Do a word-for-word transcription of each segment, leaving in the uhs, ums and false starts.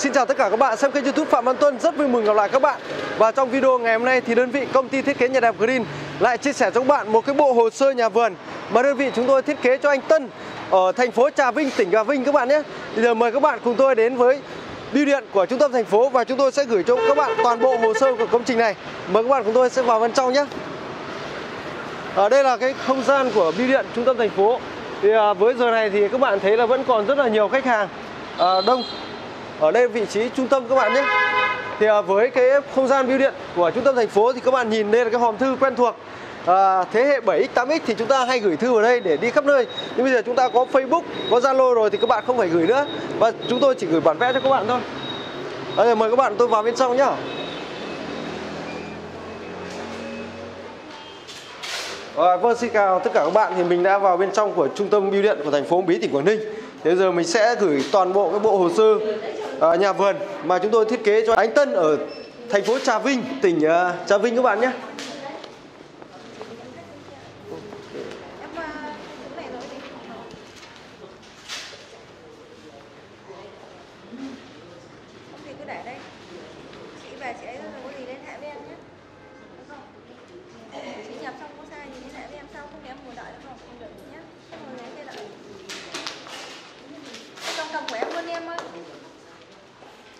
Xin chào tất cả các bạn xem kênh YouTube Phạm Văn Tuân, rất vui mừng gặp lại các bạn. Và trong video ngày hôm nay thì đơn vị công ty thiết kế nhà đẹp Green lại chia sẻ cho các bạn một cái bộ hồ sơ nhà vườn mà đơn vị chúng tôi thiết kế cho anh Tân ở thành phố Trà Vinh, tỉnh Trà Vinh các bạn nhé. Bây giờ mời các bạn cùng tôi đến với bưu điện của trung tâm thành phố và chúng tôi sẽ gửi cho các bạn toàn bộ hồ sơ của công trình này. Mời các bạn cùng tôi sẽ vào bên trong nhé. Ở đây là cái không gian của bưu điện trung tâm thành phố. Thì với giờ này thì các bạn thấy là vẫn còn rất là nhiều khách hàng đông ở đây vị trí trung tâm các bạn nhé. Thì với cái không gian bưu điện của trung tâm thành phố thì các bạn nhìn đây là cái hòm thư quen thuộc. À, thế hệ bảy x tám x thì chúng ta hay gửi thư vào đây để đi khắp nơi. Nhưng bây giờ chúng ta có Facebook, có Zalo rồi thì các bạn không phải gửi nữa. Và chúng tôi chỉ gửi bản vẽ cho các bạn thôi. À, mời các bạn tôi vào bên trong nhá. À, vâng, xin chào tất cả các bạn. Thì mình đã vào bên trong của trung tâm bưu điện của thành phố Uông Bí, tỉnh Quảng Ninh. Thế giờ mình sẽ gửi toàn bộ cái bộ hồ sơ à, nhà vườn mà chúng tôi thiết kế cho anh Tân ở thành phố Trà Vinh, tỉnh uh, Trà Vinh các bạn nhé.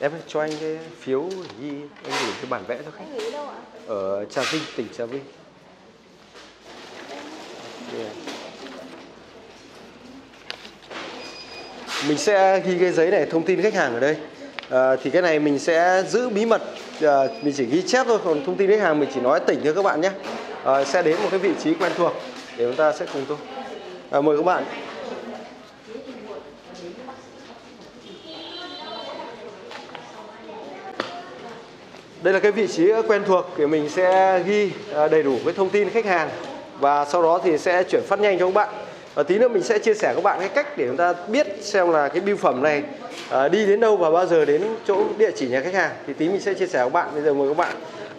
Em cho anh cái phiếu gì anh gửi cái bản vẽ cho khách. Anh gửi đâu ạ? Ở Trà Vinh, tỉnh Trà Vinh. Yeah. Mình sẽ ghi cái giấy này thông tin khách hàng ở đây. À, thì cái này mình sẽ giữ bí mật, à, mình chỉ ghi chép thôi, còn thông tin khách hàng mình chỉ nói tỉnh thôi các bạn nhé. À, sẽ đến một cái vị trí quen thuộc để chúng ta sẽ cùng tôi. À, mời các bạn. Đây là cái vị trí quen thuộc thì mình sẽ ghi đầy đủ cái thông tin khách hàng và sau đó thì sẽ chuyển phát nhanh cho các bạn. Và tí nữa mình sẽ chia sẻ các bạn cái cách để chúng ta biết xem là cái bưu phẩm này à, đi đến đâu và bao giờ đến chỗ địa chỉ nhà khách hàng. Thì tí mình sẽ chia sẻ với các bạn. Bây giờ mời các bạn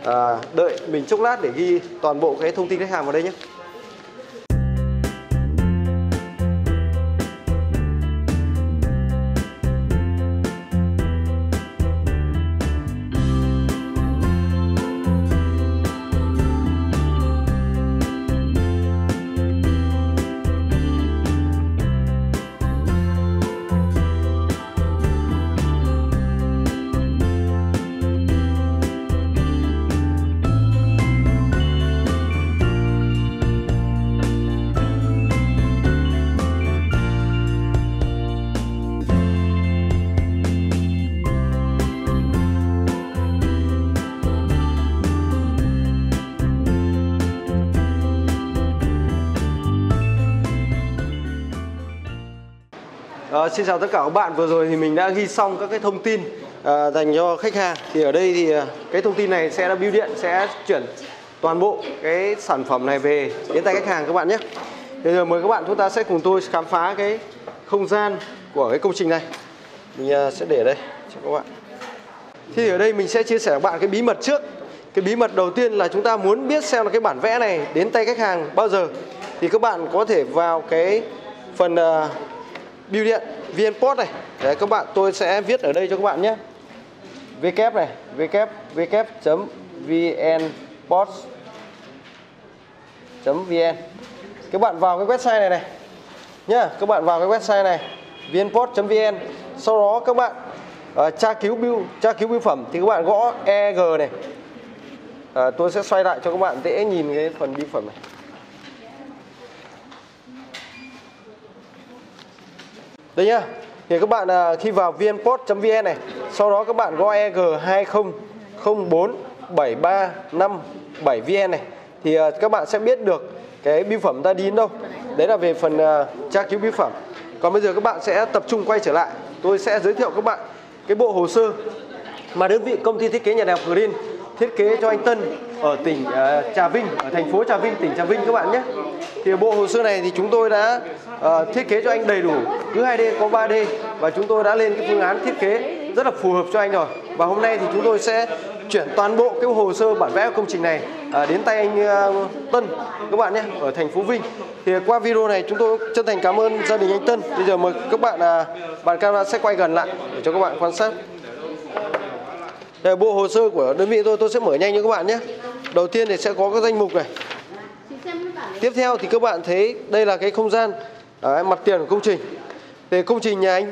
à, đợi mình chốc lát để ghi toàn bộ cái thông tin khách hàng vào đây nhé. À, xin chào tất cả các bạn. Vừa rồi thì mình đã ghi xong các cái thông tin à, dành cho khách hàng. Thì ở đây thì à, cái thông tin này sẽ là bưu điện sẽ chuyển toàn bộ cái sản phẩm này về đến tay khách hàng các bạn nhé. Bây giờ mời các bạn chúng ta sẽ cùng tôi khám phá cái không gian của cái công trình này. Mình à, sẽ để đây cho các bạn. Thì ở đây mình sẽ chia sẻ với các bạn cái bí mật trước. Cái bí mật đầu tiên là chúng ta muốn biết xem là cái bản vẽ này đến tay khách hàng bao giờ thì các bạn có thể vào cái phần à, bưu điện vê en post này. Đấy, các bạn tôi sẽ viết ở đây cho các bạn nhé. Vkép này, vê en post chấm vê en. Các bạn vào cái website này này nhá, các bạn vào cái website này vê en post chấm vê en. Sau đó các bạn uh, tra cứu bưu tra cứu bưu phẩm thì các bạn gõ e giê này. Uh, tôi sẽ xoay lại cho các bạn dễ nhìn cái phần bưu phẩm này. Đây nhá. Thì các bạn khi vào vê en post chấm vê en này, sau đó các bạn gõ E G hai không không bốn bảy ba năm bảy vê en này thì các bạn sẽ biết được cái bưu phẩm ta đi đến đâu. Đấy là về phần uh, tra cứu bưu phẩm. Còn bây giờ các bạn sẽ tập trung quay trở lại. Tôi sẽ giới thiệu các bạn cái bộ hồ sơ mà đơn vị công ty thiết kế nhà đẹp Green thiết kế cho anh Tân ở tỉnh uh, Trà Vinh, ở thành phố Trà Vinh, tỉnh Trà Vinh các bạn nhé. Thì bộ hồ sơ này thì chúng tôi đã uh, thiết kế cho anh đầy đủ, cứ hai D có ba D và chúng tôi đã lên cái phương án thiết kế rất là phù hợp cho anh rồi. Và hôm nay thì chúng tôi sẽ chuyển toàn bộ cái hồ sơ bản vẽ của công trình này uh, đến tay anh uh, Tân các bạn nhé, ở thành phố Vinh. Thì qua video này chúng tôi chân thành cảm ơn gia đình anh Tân. Bây giờ mời các bạn uh, bàn camera sẽ quay gần lại để cho các bạn quan sát. Đây là bộ hồ sơ của đơn vị tôi, tôi sẽ mở nhanh cho các bạn nhé. Đầu tiên thì sẽ có các danh mục này. Tiếp theo thì các bạn thấy đây là cái không gian à, mặt tiền của công trình. Thì công trình nhà anh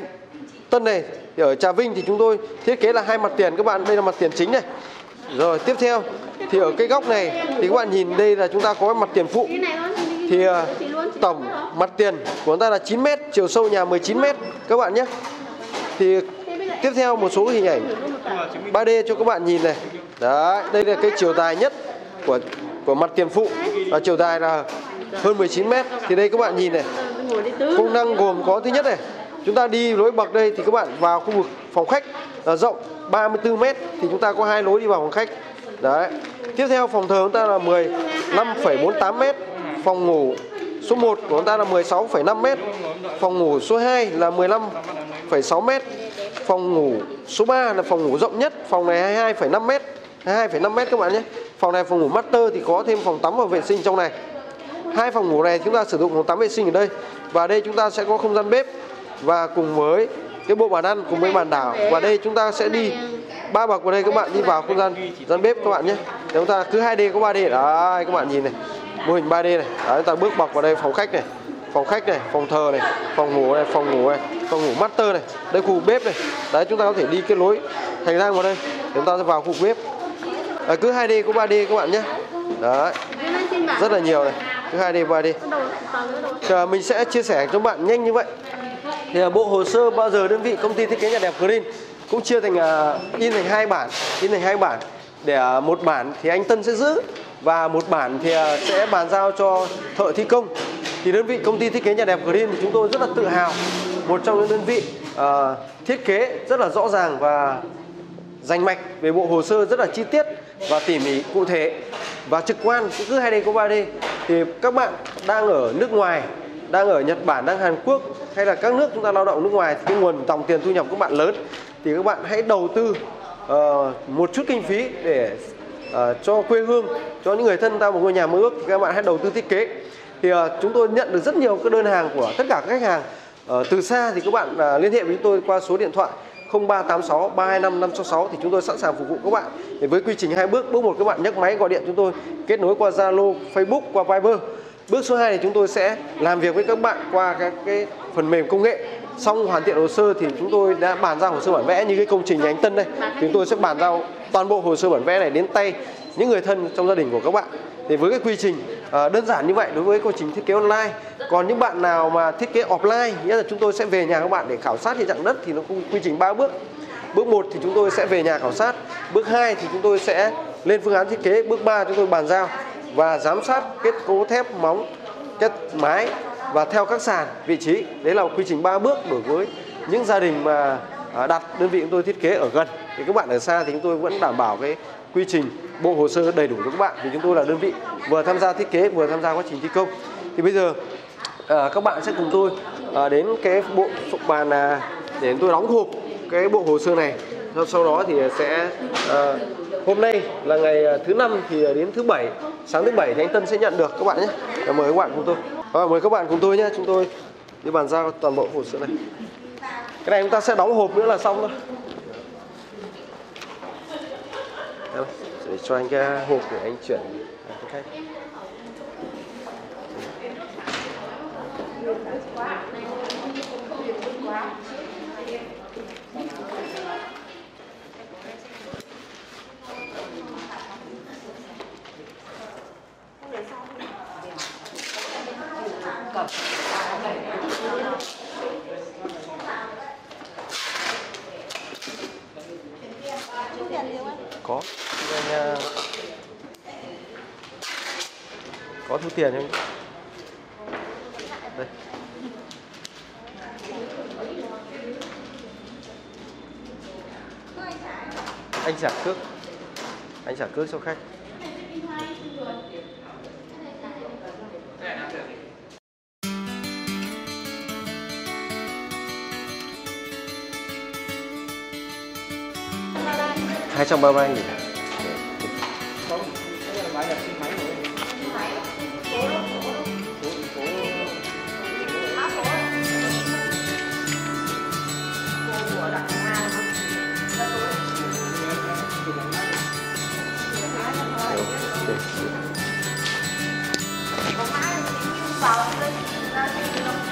Tân này thì ở Trà Vinh thì chúng tôi thiết kế là hai mặt tiền các bạn. Đây là mặt tiền chính này. Rồi tiếp theo thì ở cái góc này thì các bạn nhìn đây là chúng ta có mặt tiền phụ. Thì à, tổng mặt tiền của chúng ta là chín mét, chiều sâu nhà mười chín mét các bạn nhé. Thì tiếp theo một số hình ảnh ba D cho các bạn nhìn này. Đấy, đây là cái chiều dài nhất của của mặt tiền phụ, và chiều dài là hơn mười chín mét. Thì đây các bạn nhìn này, công năng gồm có thứ nhất này, chúng ta đi lối bậc đây thì các bạn vào khu vực phòng khách là rộng ba mươi tư mét, thì chúng ta có hai lối đi vào phòng khách. Đấy. Tiếp theo phòng thờ chúng ta là mười lăm phẩy bốn mươi tám mét, phòng ngủ số một của chúng ta là mười sáu phẩy năm mét, phòng ngủ số hai là mười lăm phẩy sáu mét, phòng ngủ số ba là phòng ngủ rộng nhất, phòng này hai mươi hai phẩy năm mét, hai mươi hai phẩy năm mét các bạn nhé. Phòng này phòng ngủ master thì có thêm phòng tắm và vệ sinh trong này. Hai phòng ngủ này chúng ta sử dụng phòng tắm vệ sinh ở đây, và đây chúng ta sẽ có không gian bếp và cùng với cái bộ bàn ăn cùng với bàn đảo. Và đây chúng ta sẽ đi ba bậc vào đây các bạn, đi vào không gian gian bếp các bạn nhé. Để chúng ta cứ hai D có ba D. Đấy, các bạn nhìn này, mô hình ba D này. Đấy, chúng ta bước bậc vào đây phòng khách này, phòng khách này, phòng thờ này, phòng ngủ này, phòng ngủ này, phòng ngủ master này, đây khu bếp này. Đấy, chúng ta có thể đi cái lối hành lang vào đây, chúng ta sẽ vào khu bếp. Đấy, cứ hai D có ba D các bạn nhé. Đấy, rất là nhiều này, cứ hai D ba D. Chờ mình sẽ chia sẻ cho bạn nhanh như vậy. Thì bộ hồ sơ bao giờ đơn vị công ty thiết kế nhà đẹp Green cũng chia thành uh, in thành hai bản, in thành hai bản để uh, một bản thì anh Tân sẽ giữ và một bản thì uh, sẽ bàn giao cho thợ thi công. Thì đơn vị công ty thiết kế nhà đẹp Green thì chúng tôi rất là tự hào, một trong những đơn vị uh, thiết kế rất là rõ ràng và rành mạch về bộ hồ sơ, rất là chi tiết và tỉ mỉ, cụ thể và trực quan. Cứ hai D có ba D thì các bạn đang ở nước ngoài, đang ở Nhật Bản, đang Hàn Quốc hay là các nước chúng ta lao động nước ngoài thì cái nguồn dòng tiền thu nhập các bạn lớn, thì các bạn hãy đầu tư uh, một chút kinh phí để uh, cho quê hương, cho những người thân ta một ngôi nhà mơ ước. Các bạn hãy đầu tư thiết kế. Thì uh, chúng tôi nhận được rất nhiều các đơn hàng của tất cả các khách hàng uh, từ xa. Thì các bạn uh, liên hệ với chúng tôi qua số điện thoại không ba tám sáu ba hai năm năm sáu sáu thì chúng tôi sẵn sàng phục vụ các bạn. Thì với quy trình hai bước, bước một các bạn nhấc máy gọi điện chúng tôi, kết nối qua Zalo, Facebook, qua Viber. Bước số hai thì chúng tôi sẽ làm việc với các bạn qua các cái phần mềm công nghệ. Xong hoàn thiện hồ sơ thì chúng tôi đã bàn giao hồ sơ bản vẽ. Như cái công trình nhà anh Tân đây, chúng tôi sẽ bàn giao toàn bộ hồ sơ bản vẽ này đến tay những người thân trong gia đình của các bạn. Thì với cái quy trình đơn giản như vậy đối với quy trình thiết kế online. Còn những bạn nào mà thiết kế offline, nghĩa là chúng tôi sẽ về nhà các bạn để khảo sát hiện trạng đất, thì nó cũng quy trình ba bước. Bước một thì chúng tôi sẽ về nhà khảo sát. Bước hai thì chúng tôi sẽ lên phương án thiết kế. Bước ba chúng tôi bàn giao và giám sát kết cấu thép, móng, kết mái và theo các sàn, vị trí. Đấy là quy trình ba bước đối với những gia đình mà đặt đơn vị chúng tôi thiết kế ở gần. Thì các bạn ở xa thì chúng tôi vẫn đảm bảo cái quy trình bộ hồ sơ đầy đủ cho các bạn, vì chúng tôi là đơn vị vừa tham gia thiết kế vừa tham gia quá trình thi công. Thì bây giờ các bạn sẽ cùng tôi đến cái bộ bàn để tôi đóng hộp cái bộ hồ sơ này. Sau đó thì sẽ à, hôm nay là ngày thứ năm thì đến thứ bảy, sáng thứ bảy thì anh Tân sẽ nhận được các bạn nhé. Mời các bạn cùng tôi. À, mời các bạn cùng tôi nhé. Chúng tôi đi bàn giao toàn bộ hồ sơ này. Cái này chúng ta sẽ đóng hộp nữa là xong thôi. Để cho anh cái hộp để anh chuyển khách. Có anh, có thu tiền không? Đây. Anh trả cước, anh trả cước cho khách. hai trăm ba mươi ba nghìn.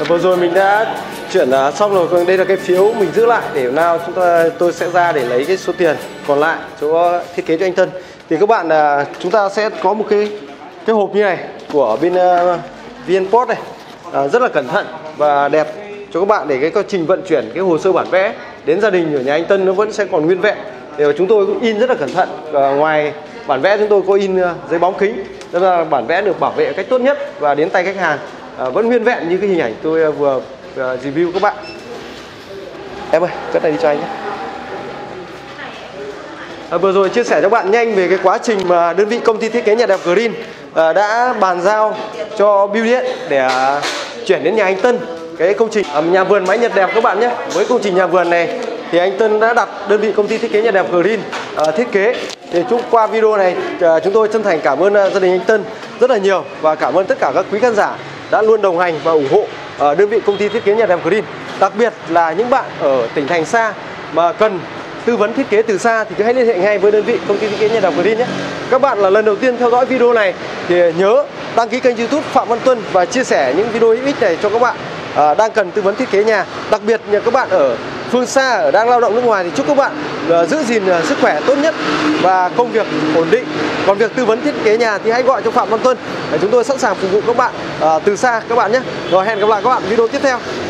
Vừa rồi mình đã chuyển xong rồi, còn đây là cái phiếu mình giữ lại để nào chúng ta tôi sẽ ra để lấy cái số tiền còn lại chỗ thiết kế cho anh Tân. Thì các bạn chúng ta sẽ có một cái cái hộp như này của bên uh, vê en post này, à, rất là cẩn thận và đẹp cho các bạn để cái quá trình vận chuyển cái hồ sơ bản vẽ đến gia đình ở nhà anh Tân nó vẫn sẽ còn nguyên vẹn. Thì chúng tôi cũng in rất là cẩn thận, à, ngoài bản vẽ chúng tôi có in uh, giấy bóng kính, nên là bản vẽ được bảo vệ cách tốt nhất và đến tay khách hàng à, vẫn nguyên vẹn như cái hình ảnh tôi vừa uh, review các bạn. Em ơi, cất này đi cho anh nhé. À, vừa rồi chia sẻ cho bạn nhanh về cái quá trình mà đơn vị công ty thiết kế nhà đẹp Green à, đã bàn giao cho bưu điện để à, chuyển đến nhà anh Tân cái công trình à, nhà vườn mái Nhật đẹp các bạn nhé. Với công trình nhà vườn này thì anh Tân đã đặt đơn vị công ty thiết kế nhà đẹp Green à, thiết kế. Thì chúng qua video này à, chúng tôi chân thành cảm ơn à, gia đình anh Tân rất là nhiều và cảm ơn tất cả các quý khán giả đã luôn đồng hành và ủng hộ à, đơn vị công ty thiết kế nhà đẹp Green. Đặc biệt là những bạn ở tỉnh thành xa mà cần tư vấn thiết kế từ xa thì cứ hãy liên hệ ngay với đơn vị công ty thiết kế nhà đẹp Green nhé. Các bạn là lần đầu tiên theo dõi video này thì nhớ đăng ký kênh YouTube Phạm Văn Tuân và chia sẻ những video hữu ích này cho các bạn à, đang cần tư vấn thiết kế nhà. Đặc biệt là các bạn ở phương xa, ở đang lao động nước ngoài thì chúc các bạn à, giữ gìn à, sức khỏe tốt nhất và công việc ổn định. Còn việc tư vấn thiết kế nhà thì hãy gọi cho Phạm Văn Tuân để chúng tôi sẵn sàng phục vụ các bạn à, từ xa các bạn nhé. Rồi hẹn gặp lại các bạn video tiếp theo.